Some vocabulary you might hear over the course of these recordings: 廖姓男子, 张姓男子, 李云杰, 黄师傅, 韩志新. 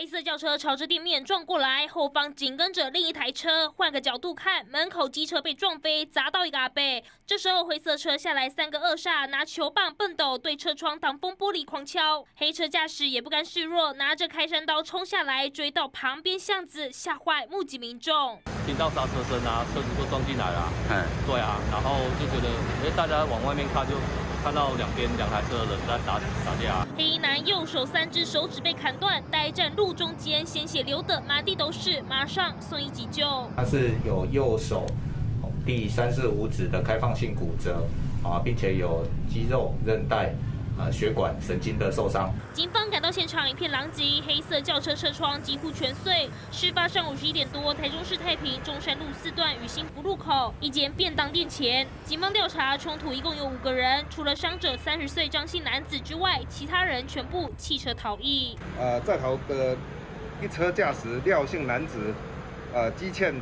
黑色轿车朝着店面撞过来，后方紧跟着另一台车。换个角度看，门口机车被撞飞，砸到一个阿伯。这时候灰色车下来三个恶煞，拿球棒、畚斗对车窗挡风玻璃狂敲。黑车驾驶也不甘示弱，拿着开山刀冲下来，追到旁边巷子，吓坏目击民众。听到刹车声啊，车子就撞进来了。对啊，然后就觉得，大家往外面看就。 看到两台车人在打架。黑衣男右手3只手指被砍断，呆站路中间，鲜血流得满地都是，马上送医急救。他是有右手第3至5指的开放性骨折啊，并且有肌肉、韧带、血管、神经的受伤。警方赶到现场，一片狼藉，黑色轿车车窗几乎全碎。事发上午11点多，台中市太平中山路4段与新福路口一间便当店前，警方调查冲突一共有5个人，除了伤者30岁张姓男子之外，其他人全部弃车逃逸。在逃的一车驾驶廖姓男子，积欠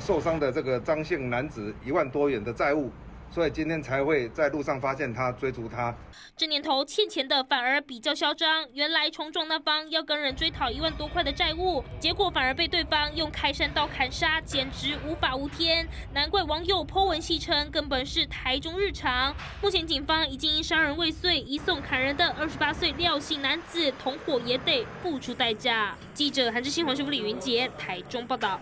受伤的这个张姓男子1万多元的债务。 所以今天才会在路上发现他，追逐他。这年头欠钱的反而比较嚣张，原来冲撞那方要跟人追讨1万多块的债务，结果反而被对方用开山刀砍杀，简直无法无天。难怪网友po文戏称，根本是台中日常。目前警方已经因伤人未遂移送砍人的28岁廖姓男子，同伙也得付出代价。记者韩志新、黄师傅、李云杰，台中报道。